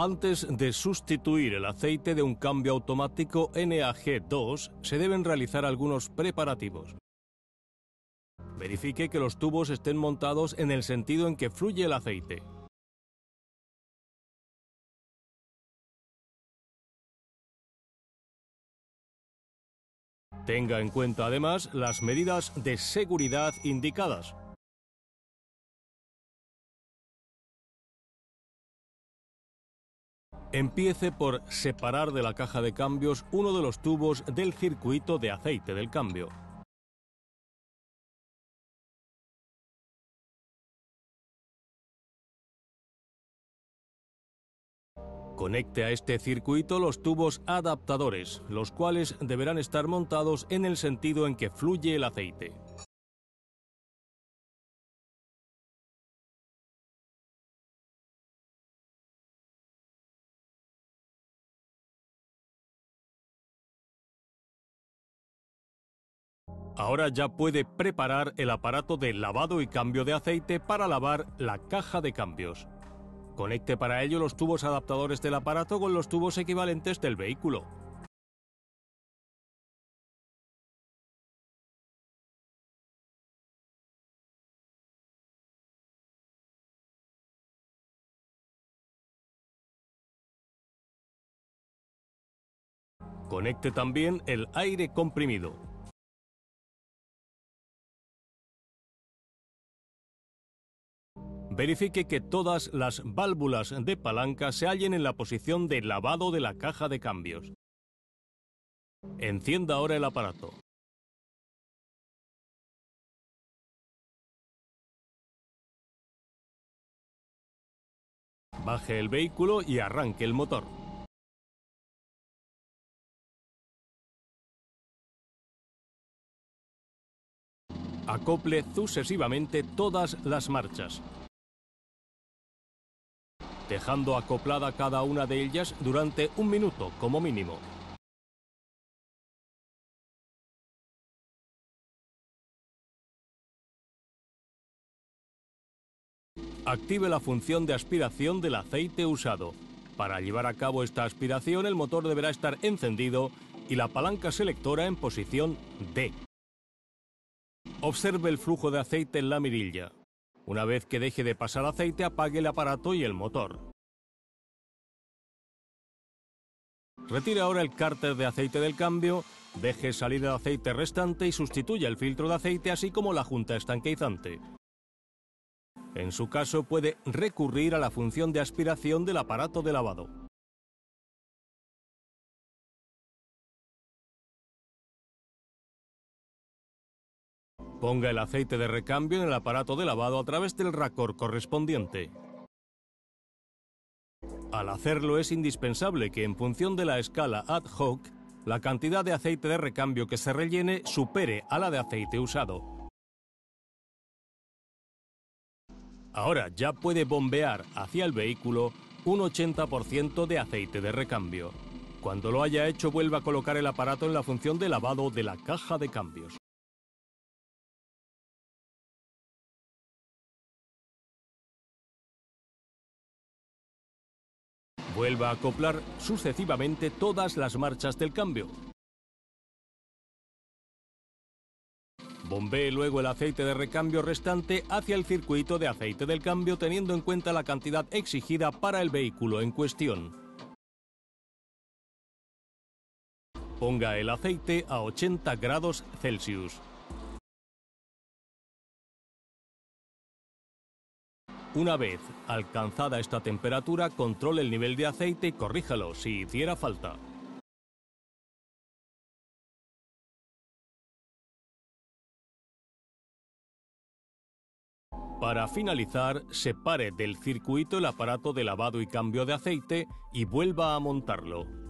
Antes de sustituir el aceite de un cambio automático NAG2, se deben realizar algunos preparativos. Verifique que los tubos estén montados en el sentido en que fluye el aceite. Tenga en cuenta además las medidas de seguridad indicadas. Empiece por separar de la caja de cambios uno de los tubos del circuito de aceite del cambio. Conecte a este circuito los tubos adaptadores, los cuales deberán estar montados en el sentido en que fluye el aceite. Ahora ya puede preparar el aparato de lavado y cambio de aceite para lavar la caja de cambios. Conecte para ello los tubos adaptadores del aparato con los tubos equivalentes del vehículo. Conecte también el aire comprimido. Verifique que todas las válvulas de palanca se hallen en la posición de lavado de la caja de cambios. Encienda ahora el aparato. Baje el vehículo y arranque el motor. Acople sucesivamente todas las marchas, dejando acoplada cada una de ellas durante 1 minuto como mínimo. Active la función de aspiración del aceite usado. Para llevar a cabo esta aspiración, el motor deberá estar encendido y la palanca selectora en posición D. Observe el flujo de aceite en la mirilla. Una vez que deje de pasar aceite, apague el aparato y el motor. Retire ahora el cárter de aceite del cambio, deje salir el aceite restante y sustituya el filtro de aceite así como la junta estanqueizante. En su caso puede recurrir a la función de aspiración del aparato de lavado. Ponga el aceite de recambio en el aparato de lavado a través del racor correspondiente. Al hacerlo es indispensable que en función de la escala ad hoc, la cantidad de aceite de recambio que se rellene supere a la de aceite usado. Ahora ya puede bombear hacia el vehículo un 80% de aceite de recambio. Cuando lo haya hecho, vuelva a colocar el aparato en la función de lavado de la caja de cambios. Vuelva a acoplar sucesivamente todas las marchas del cambio. Bombee luego el aceite de recambio restante hacia el circuito de aceite del cambio teniendo en cuenta la cantidad exigida para el vehículo en cuestión. Ponga el aceite a 80 grados Celsius. Una vez alcanzada esta temperatura, controle el nivel de aceite y corríjalo si hiciera falta. Para finalizar, separe del circuito el aparato de lavado y cambio de aceite y vuelva a montarlo.